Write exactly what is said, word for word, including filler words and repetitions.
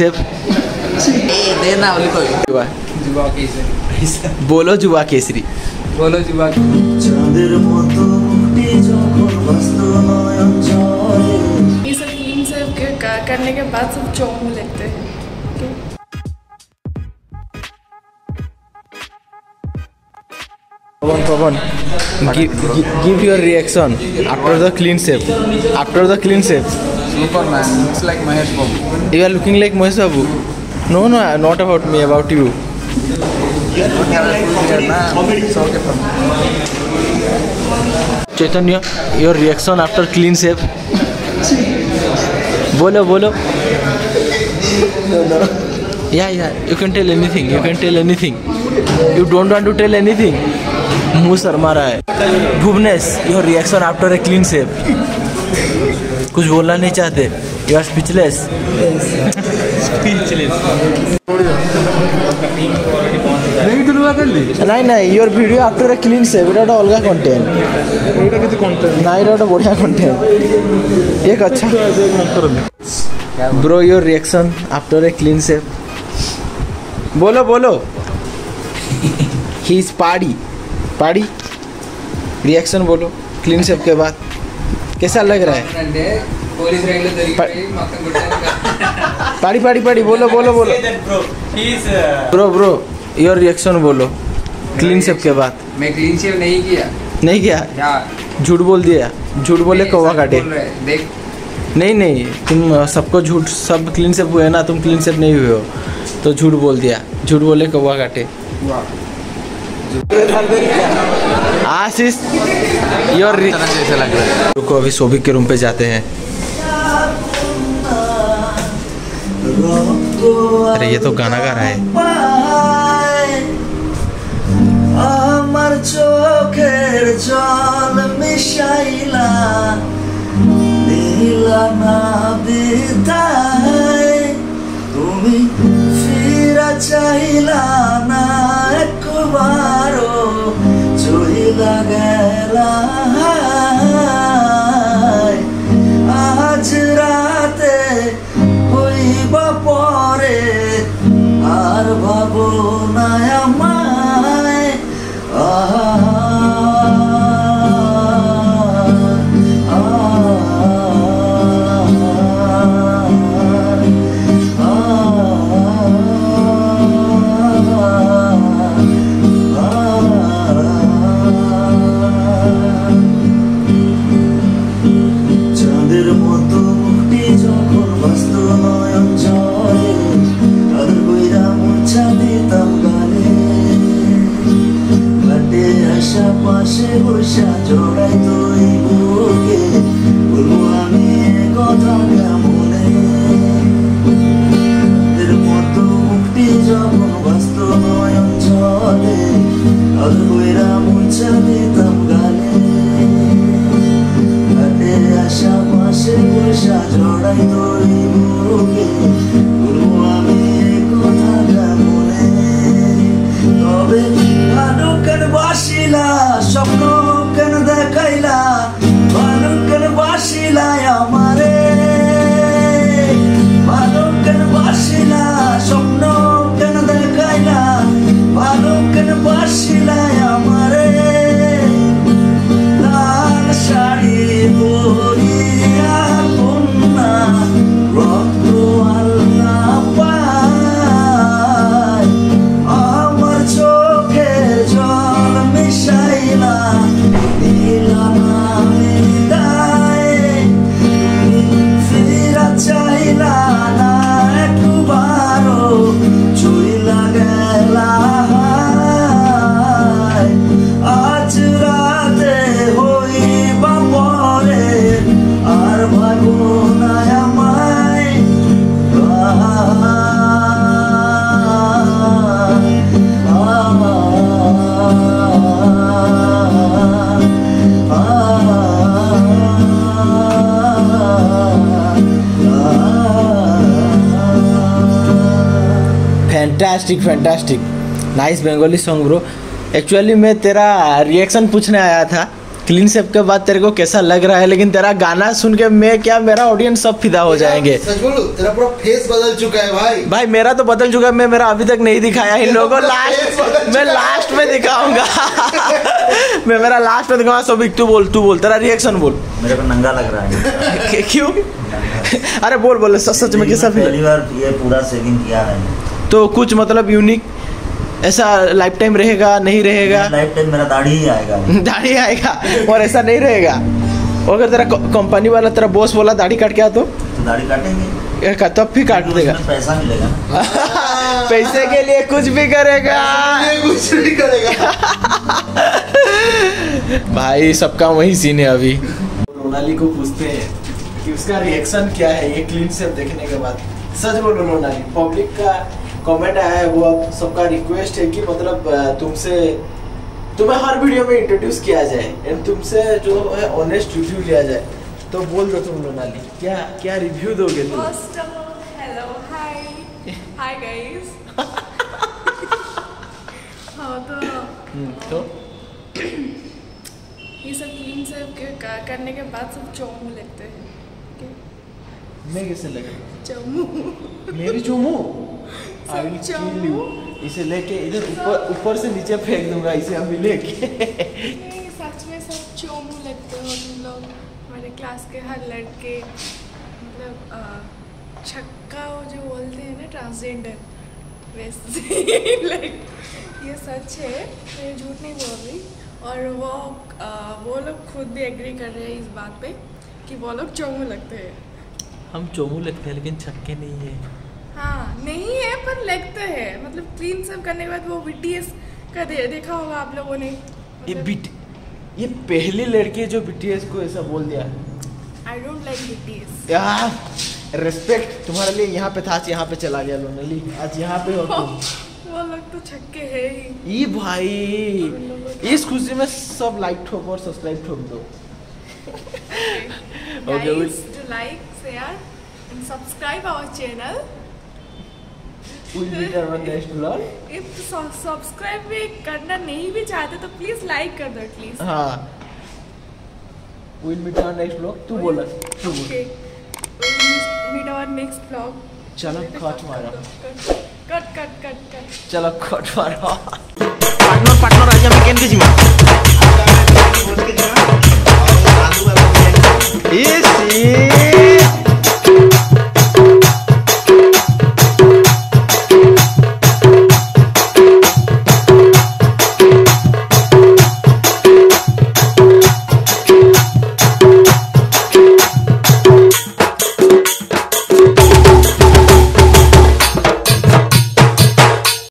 सिर्फ देना जुआ जुआ केसरी बोलो जुआ केसरी बोलो जुआ ये सब तीन सब करने के बाद सब चौंक लगते हैं। Pawan, Pawan, give, give your reaction after the clean shave. After the clean shave. Superman looks like Mahesh Babu. You are looking like Mahesh Babu. No, no, not about me, about you. Chaitanya, your reaction after clean shave. Bolo, bolo. No, no. Yeah, yeah. You can tell anything. You can tell anything. You don't want to tell anything. मुँह शर्मा रहा है। Bhuvnesh, your reaction after a clean shave. कुछ बोलना नहीं चाहते। You are speechless. नहीं नहीं your video after a clean shave इटा अलग कंटेंट ना इटा बढ़िया कंटेंट एक अच्छा bro your reaction after a clean shave बोलो बोलो ही इज पार्टी पाड़ी रिएक्शन बोलो क्लीन शेव के बाद कैसा लग रहा है पाड़ी पाड़ी पाड़ी बोलो बोलो बोलो ब्रो ब्रो योर रिएक्शन बोलो क्लीन शेव के बाद। मैं क्लीन शेव नहीं किया नहीं किया झूठ बोल दिया झूठ बोले कौवा काटे देख नहीं नहीं तुम सबको झूठ सब क्लीन शेव हुए ना तुम क्लीन शेव नहीं हुए हो तो झूठ बोल दिया झूठ बोले कौवा काटे। आशीष योर जैसा लग रहा है। रुको अभी शोभिक के रूम पे जाते हैं। अरे ये तो गाना गा रहा है आज राते परे आर भाबो नया my fantastic fantastic nice Bengali song bro. Actually मैं तेरा रिएक्शन पूछने आया था क्लीन सेप के बाद तेरे को कैसा लग रहा है? लेकिन तेरा गाना सुन के मैं क्या, मेरा ऑडियंस सब फिदा हो जाएंगे। सच बोलूं, तेरा पूरा फेस बदल चुका है भाई। भाई मेरा तो बदल चुका है, मैं मेरा अभी तक नहीं दिखाया इन लोगों को। लास्ट मैं लास्ट में दिखाऊंगा मैं मेरा लास्ट में दिखाऊंगा। सोबिक तू बोल, तू बोल, तेरा रिएक्शन बोल। मेरे को नंगा लग रहा है। क्यों? अरे बोल बोल, सच में कैसा फील? पहली बार ये पूरा सेविंग किया है तो कुछ मतलब यूनिक ऐसा लाइफ टाइम रहेगा नहीं रहेगा? लाइफ टाइम मेरा दाढ़ी ही आएगा। दाढ़ी आएगा और ऐसा नहीं रहेगा। और अगर तेरा कंपनी वाला तेरा बॉस बोला दाढ़ी काट के आ तो, तो दाढ़ी काटेंगे तब तो भी काट देगा। पैसा मिलेगा पैसे के लिए कुछ भी करेगा, कुछ भी करेगा भाई सबका वही सीन है। अभी रोनाली को पूछते हैं कि उसका रिएक्शन क्या है ये क्लीन सेप देखने के बाद। सच बोलो रोनाली, पब्लिक का कमेंट आया है वो आप सबका रिक्वेस्ट है कि मतलब तुमसे, तुम्हें हर वीडियो में इंट्रोड्यूस किया जाए एंड तुमसे जो है ऑनेस्ट रिव्यू लिया जाए। तो बोल दो तुम रोनाली, क्या क्या रिव्यू दोगे तुम? First of all hello, hi hi guys. हाँ तो तो ये सब क्लीन सेप करने के बाद सब चौमू लगते हैं। मैं कैसे लगा? चौमू मेरी चौमू इसे लेके इधर ऊपर ऊपर से नीचे फेंक दूंगा इसे अभी लेके। सच में सब चोमू लगते हो तुम लोग। हमारे क्लास के हर लड़के मतलब छक्का वो जो बोलते हैं ना ट्रांसजेंडर, वैसे ये सच है, मैं झूठ नहीं बोल रही। और वो आ, वो लोग खुद भी एग्री कर रहे हैं इस बात पे कि वो लोग चोमू लगते हैं। हम चोमू लगते हैं लेकिन छक्के नहीं है। हाँ नहीं है पर लगता है। मतलब क्लीन सेप करने के बाद वो बीटीएस का दे, देखा होगा आप लोगों ने। मतलब ये बीट ये पहली लड़की है जो बीटीएस को ऐसा बोल दिया। I don't like BTS. यार रिस्पेक्ट तुम्हारे लिए, यहाँ पे था आज यहाँ पे चला गया लोनली, आज यहाँ पे हो तुम। वो लोग तो छक्के है ही। ये भाई इस खुशी में सब लाइक ठोक और सब्सक्राइब ठोक दो। Okay to like share and subscribe our channel. We'll be there on next vlog. If subscribe भी करना नहीं भी चाहते तो प्लीज लाइक कर दो प्लीज। हाँ। We'll meet on next vlog. तू बोला। तू बोला। Okay. We'll meet on next vlog. चलो कट मारा। Cut cut cut cut. चलो कट मारा। पार्टनर पार्टनर आज हम weekend के जिम्मा। इसी